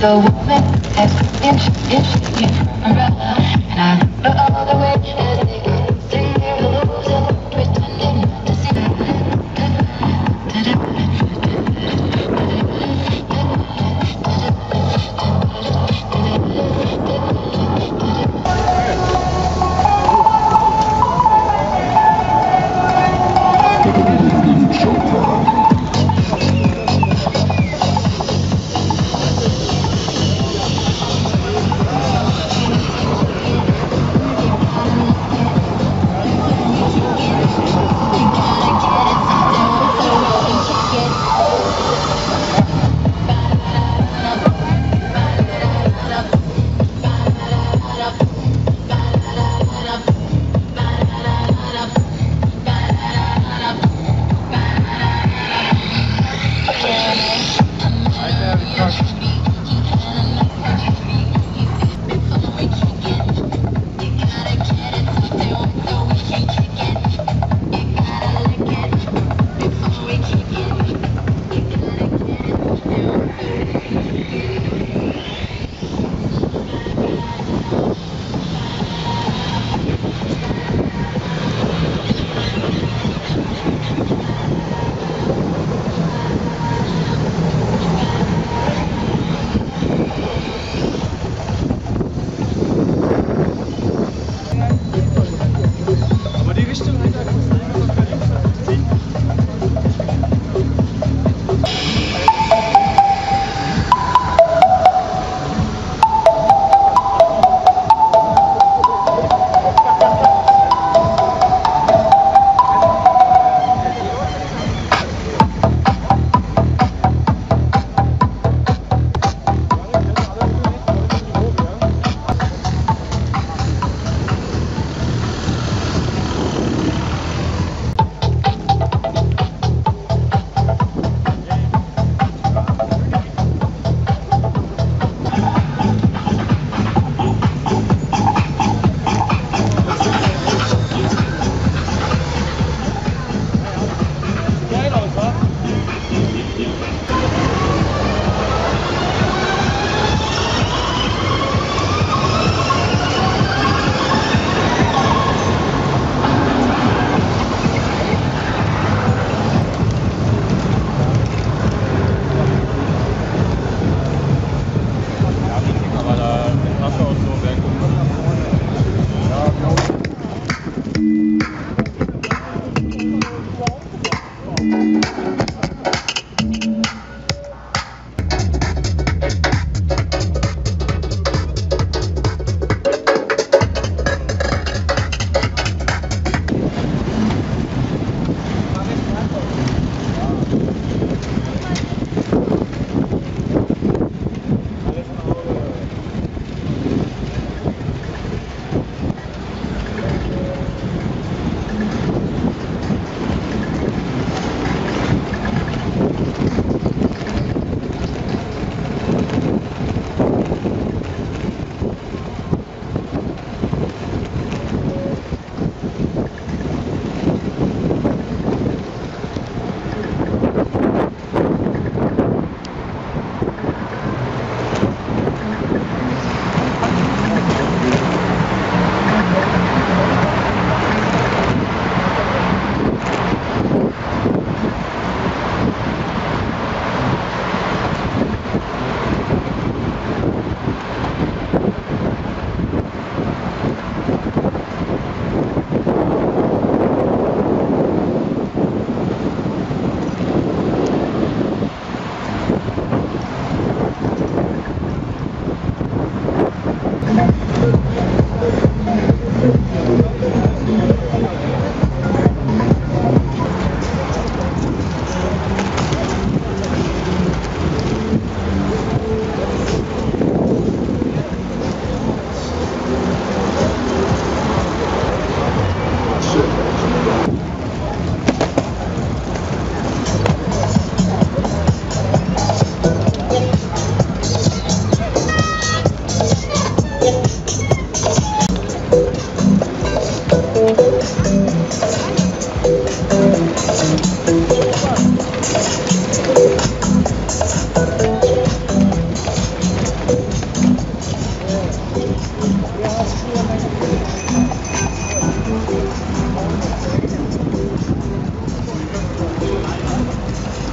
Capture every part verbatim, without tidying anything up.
The woman is inch, inch, inch from umbrella, and I know all the way that they can see the loser pretending to see. Bye.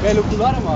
Bele culoare, mă!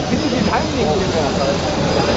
Ich finde den Heimling nicht mehr.